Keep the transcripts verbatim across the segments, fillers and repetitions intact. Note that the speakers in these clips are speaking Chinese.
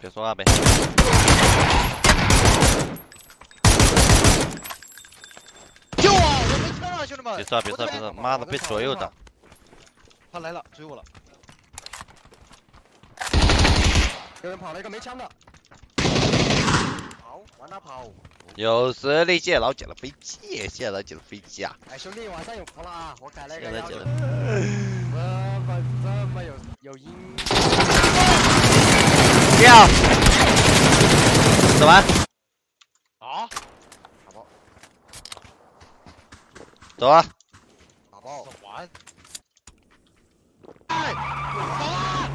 别说话呗。救我！我没枪了，兄弟们！别杀！别杀！别杀！妈的，被左右挡。他来了，追我了。有人跑了一个没枪的。跑，往哪跑？有实力见老姐的飞机，见老姐的飞机啊！哎，兄弟，晚上有福了啊！我改了一个要求。这么这么有有音。掉。怎么？啊？打包。走啊！打包。走完。 哎，啊！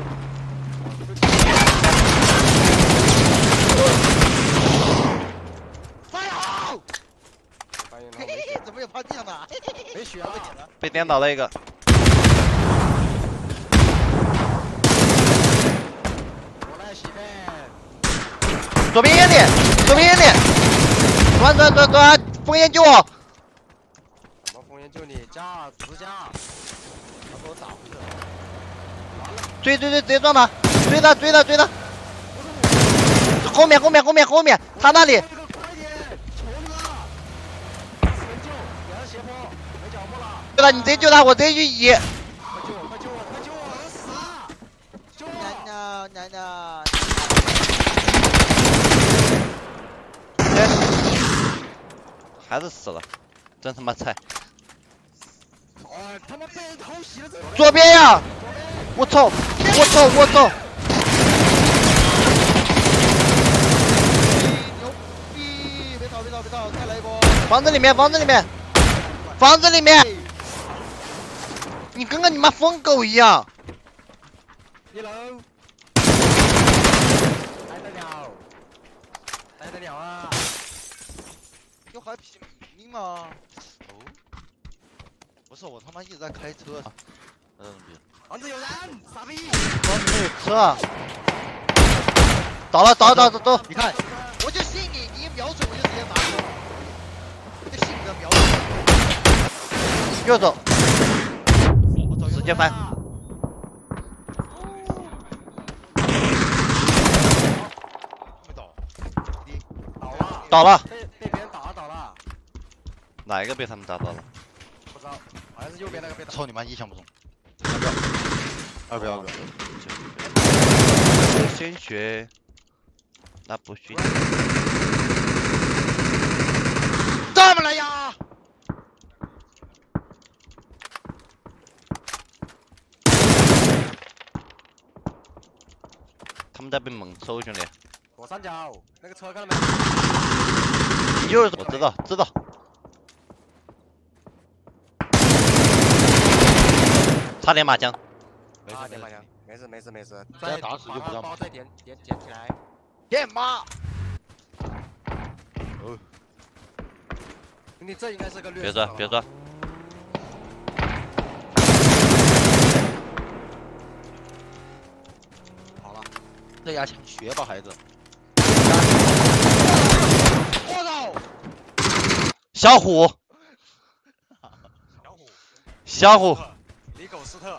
快跑！嘿嘿，怎么有趴地上的？没血啊！被颠倒了一个。我来洗呗。左边烟点，左边烟点，转转转转，烽烟救我！什么烽烟救你？加直加，他给我打回去了。 追追追，直接撞他！追他追他追他！后面后面后面后面，他那里。对了，你直接救他，我直接去移。快救我！快救我！快救我！死！救我！难道难道？哎，还是死了，真他妈菜！他妈被人偷袭了！左边呀！ 我操！我操！我操！牛逼！别倒！别倒！别倒！再来一波！房子里面！房子里面！房子里面！你跟个你妈疯狗一样！一楼。来得了，来得了啊！有还拼命吗？哦，不是，我他妈一直在开车。 房子有人，傻逼！房子有车，倒了，倒倒倒倒！你看，我就信你，你一瞄准我就直接砸死我，就信你的瞄准。右走，直接翻。没倒，倒了，倒了，被被别人打倒了。哪一个被他们打倒了？不知道，好像是右边那个被打。操你妈，意想不中。 二不要，二不要！不先学，那不虚。这么来呀！他们在被猛抽，兄弟。左三角那个车看到没？右，我知道，知道。 差点马枪，差点马枪，没事没事没事，再打死就不让。包再点点点起来，点妈！哦，兄弟，这应该是个略。别钻，别钻。好了，这牙枪学吧，孩子。我操！小虎，小虎，小虎。 李狗斯特。